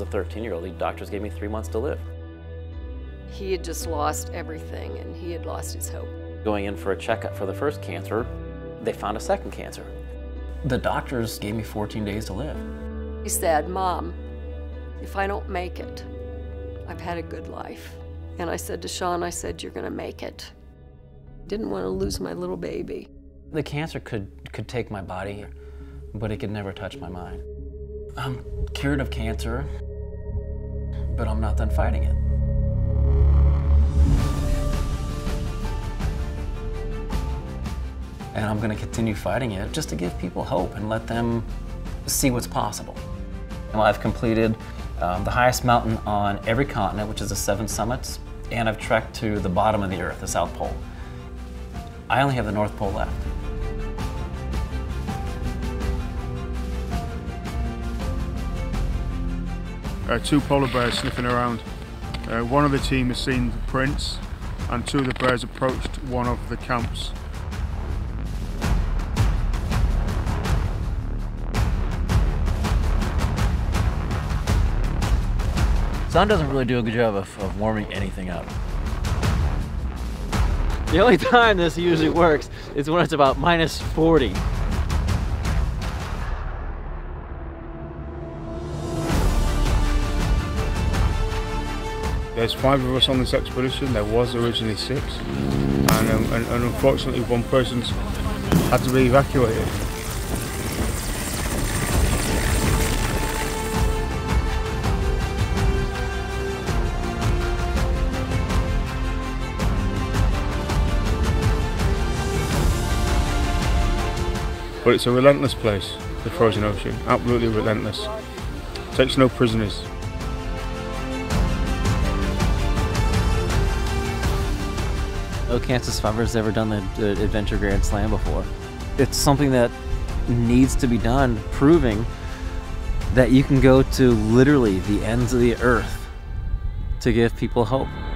as a 13-year-old, the doctors gave me 3 months to live. He had just lost everything, and he had lost his hope. Going in for a checkup for the first cancer, they found a second cancer. The doctors gave me 14 days to live. He said, "Mom, if I don't make it, I've had a good life." And I said to Sean, I said, "You're gonna make it." Didn't want to lose my little baby. The cancer could take my body, but it could never touch my mind. I'm cured of cancer, but I'm not done fighting it. And I'm gonna continue fighting it just to give people hope and let them see what's possible. And I've completed the highest mountain on every continent, which is the 7 summits, and I've trekked to the bottom of the earth, the South Pole. I only have the North Pole left. Two polar bears sniffing around. One of the team has seen the prints, and 2 of the bears approached one of the camps. Sun doesn't really do a good job of warming anything up. The only time this usually works is when it's about -40. There's 5 of us on this expedition. There was originally 6, and unfortunately one person had to be evacuated. But it's a relentless place, the frozen ocean, absolutely relentless. Takes no prisoners. No cancer survivor's ever done the Adventure Grand Slam before. It's something that needs to be done, proving that you can go to literally the ends of the earth to give people hope.